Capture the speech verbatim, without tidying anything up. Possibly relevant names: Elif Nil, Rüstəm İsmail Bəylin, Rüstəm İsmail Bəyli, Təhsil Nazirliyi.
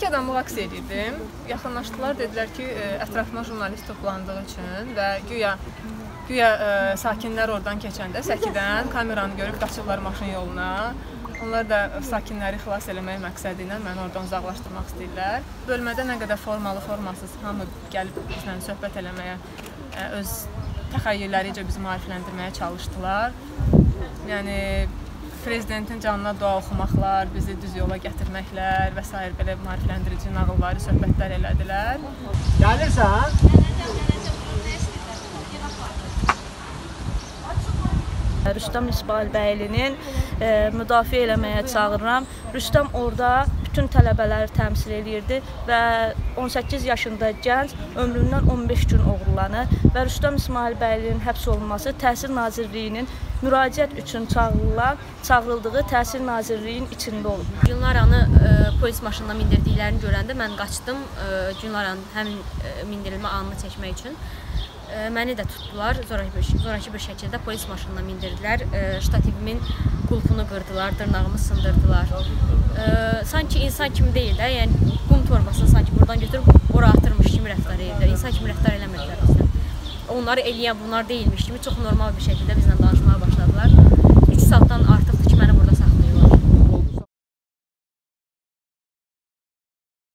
İki adamla aks edirdim. Yaxınlaşdılar, dedilər ki, ətrafıma jurnalist toplandığı üçün və güya, güya ə, sakinlər oradan keçəndə səkidən kameranı görüb qaçırlar maşın yoluna. Onlar da sakinləri xilas eləmək məqsədi ilə məni oradan uzaqlaşdırmaq istəyirlər. Bölmədə nə qədər formalı, formasız hamı gəlib bizlə söhbət eləməyə, ə, öz təxəyyülləricə bizi maarifləndirməyə çalışdılar. Yəni, Prezidentin canına dua oxumaqlar, bizi düz yola gətirməklər və s. belə maarifləndirici nağılları, söhbətlər elədilər. Gəlirsən? Rüstəm İsmail Bəylinin müdafiə eləməyə çağırıram. Rüstəm orada bütün tələbələri təmsil edirdi və on səkkiz yaşında gənc ömründən on beş gün oğurlanır və Rüstəm İsmail Bəylinin həbs olunması Təhsil Nazirliyinin müraciət üçün çağırılan, çağırıldığı Təhsil Nazirliyinin içində olub. Gülnaranı e, polis maşınına mindirdiklərini görəndə mən qaçdım. E, Gülnaranın həmin e, mindirilmə anını çəkmək üçün. E, məni də tutdular. Zoraki, zoraki bir şəkildə polis maşınına mindirdilər. E, Ştativimin qulpunu qırdılar, dırnağımı sındırdılar. E, sanki insan kimi deyil də, yəni qum torbasını sanki buradan götürüb ora atırmış kimi rəftar edirlər. İnsan kimi rəftar eləmirlər bizdən. Onları eləyən bunlar deyilmiş kimi çox normal bir şəkildə bizlə danışmağa başladılar.